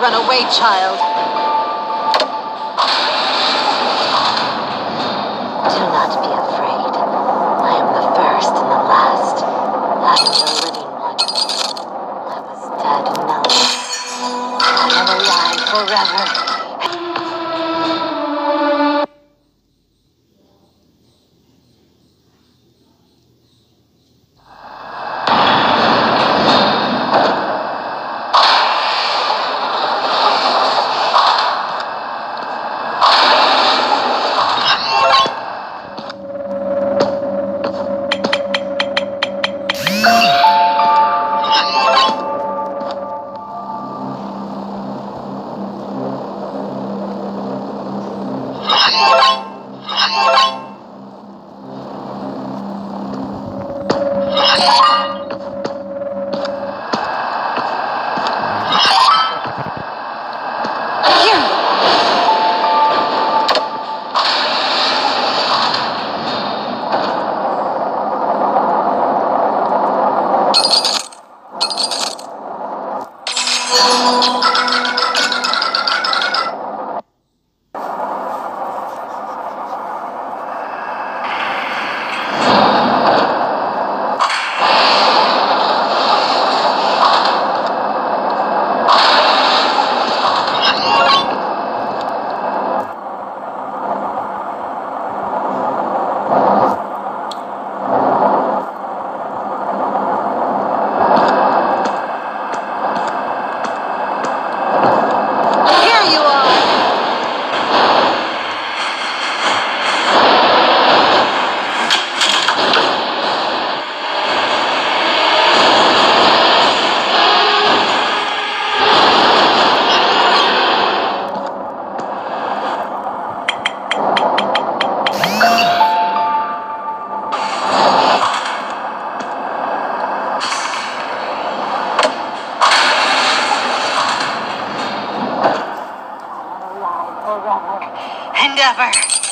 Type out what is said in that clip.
run away, child. Do not be afraid. I am the first and the last. I am the living one. I was dead and now I am alive forever. Never.